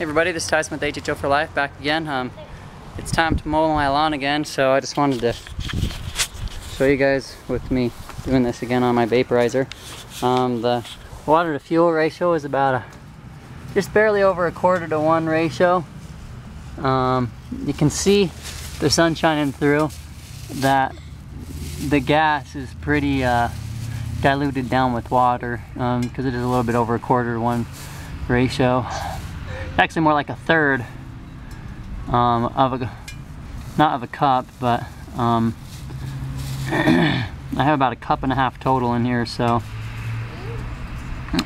Hey everybody, this is Tyson with HHO for Life back again. It's time to mow my lawn again, so I just wanted to show you guys with me doing this again on my vaporizer. The water to fuel ratio is about just barely over a 1/4 to 1 ratio. You can see the sun shining through that the gas is pretty diluted down with water because it is a little bit over a 1/4 to 1 ratio. Actually more like a third not of a cup, but I have about 1.5 cups total in here, so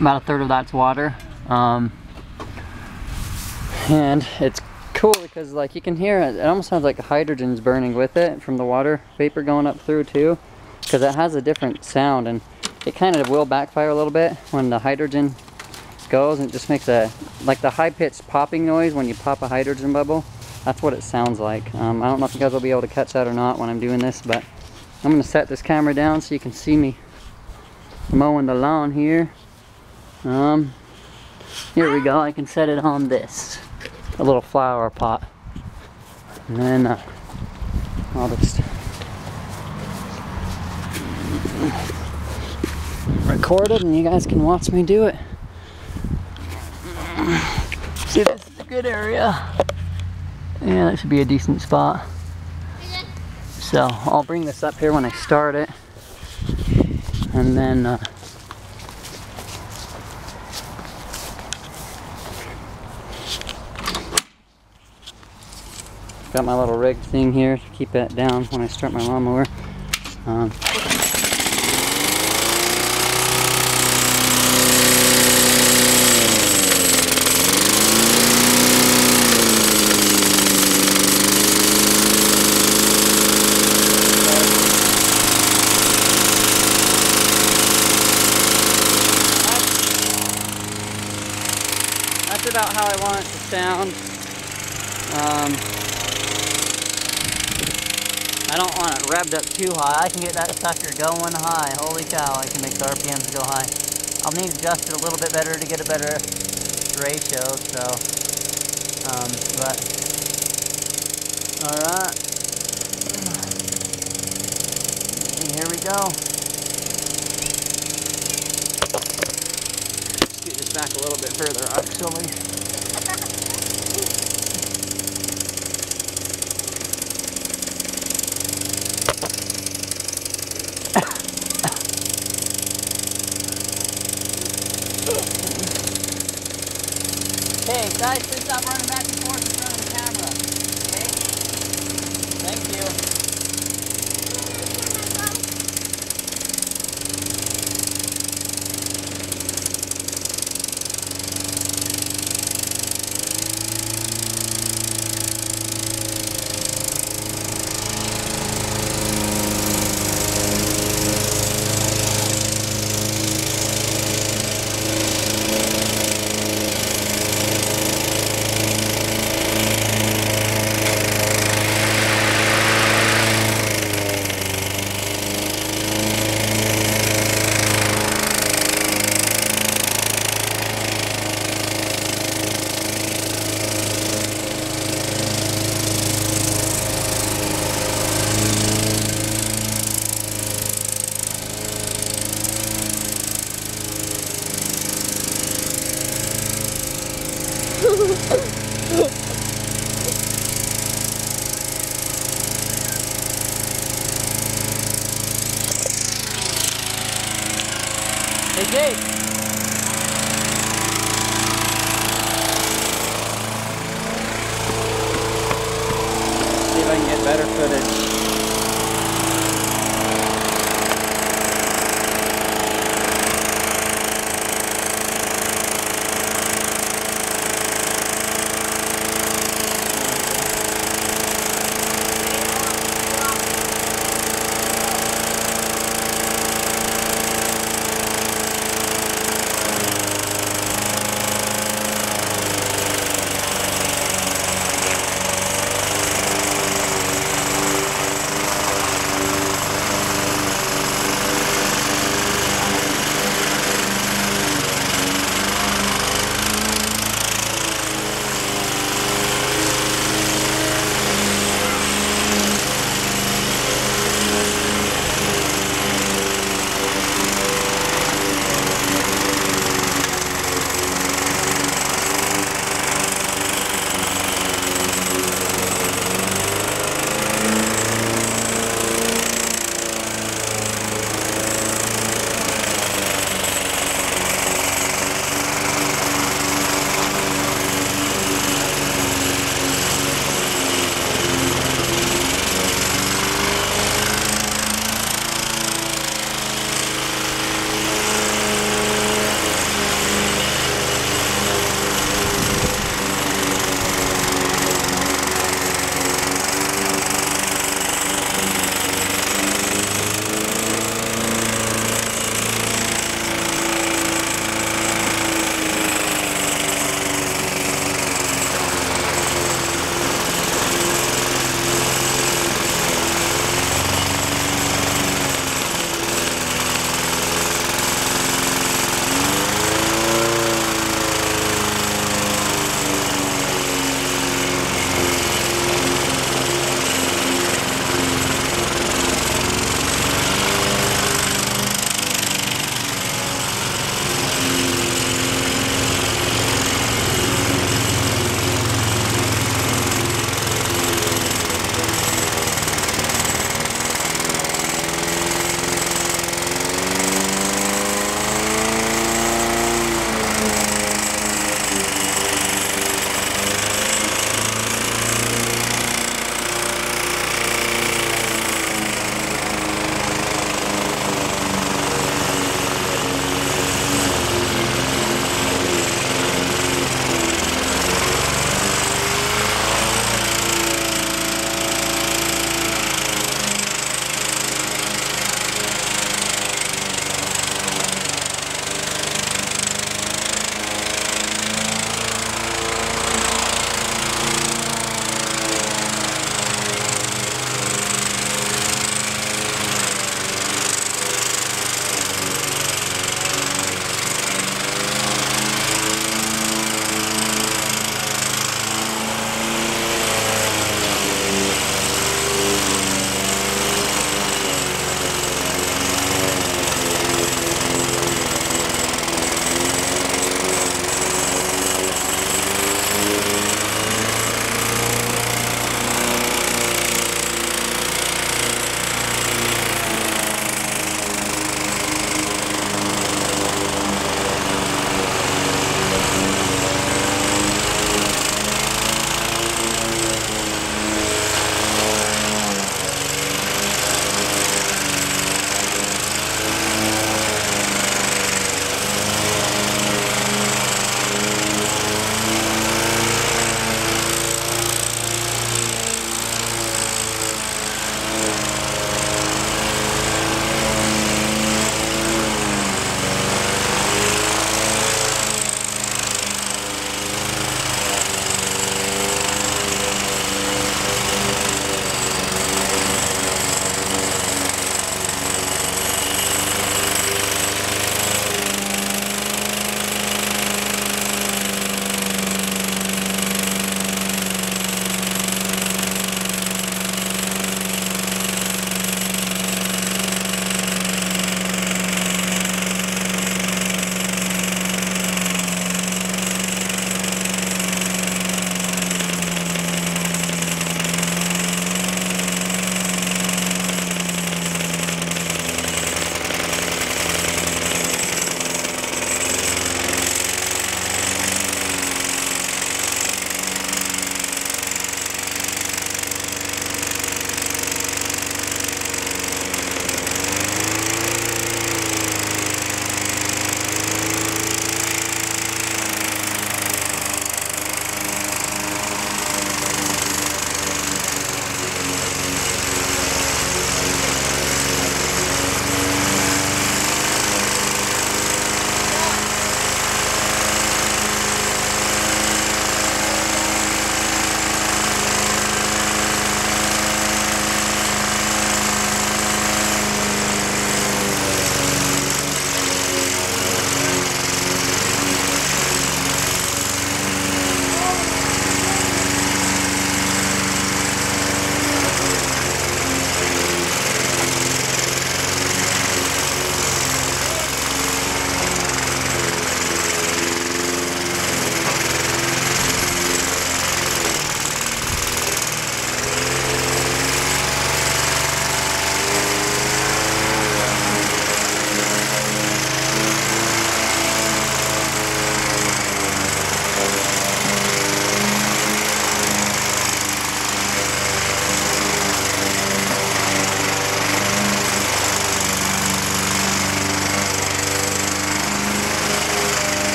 about 1/3 of that's water. And it's cool because, like, you can hear it almost sounds like hydrogen's burning with it from the water vapor going up through too, because it has a different sound, and it kind of will backfire a little bit when the hydrogen goes, and it just makes like the high-pitched popping noise when you pop a hydrogen bubble. That's what it sounds like. I don't know if you guys will be able to catch that or not when I'm doing this, but I'm gonna set this camera down so you can see me mowing the lawn here. Here we go. I can set it on this, a little flower pot, and then I'll just record it and you guys can watch me do it. See, this is a good area. Yeah, that should be a decent spot. So I'll bring this up here when I start it, and then got my little rig thing here to keep that down when I start my lawnmower. That's about how I want it to sound. I don't want it revved up too high. I can get that sucker going high. Holy cow, I can make the RPMs go high. I'll need to adjust it a little bit better to get a better ratio, so, but, alright. Here we go. Scoot this back a little bit further, actually. Hey guys, please stop running back and forth in front of the camera, okay? Thank you. Hey Jake! See if I can get better footage.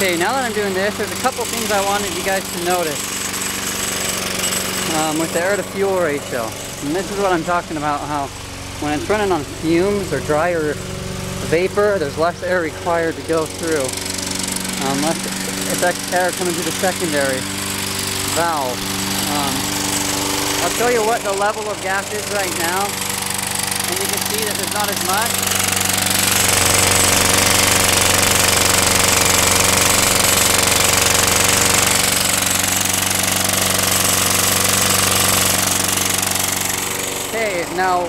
Okay, now that I'm doing this, there's a couple things I wanted you guys to notice with the air to fuel ratio. And this is what I'm talking about, how when it's running on fumes or dry or vapor, there's less air required to go through. Less air coming through the secondary valve. I'll show you what the level of gas is right now. And you can see that there's not as much. Now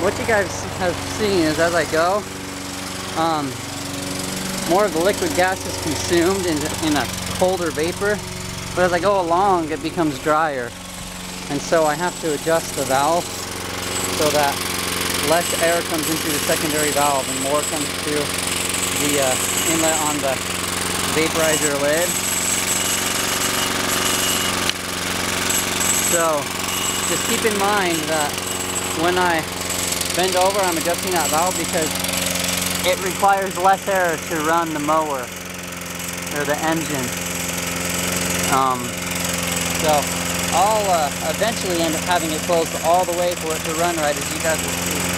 what you guys have seen is, as I go, more of the liquid gas is consumed in a colder vapor, but as I go along it becomes drier, and so I have to adjust the valve so that less air comes in through the secondary valve and more comes through the inlet on the vaporizer lid. So just keep in mind that when I bend over, I'm adjusting that valve because it requires less air to run the mower or the engine. So I'll eventually end up having it closed all the way for it to run right, as you guys will see.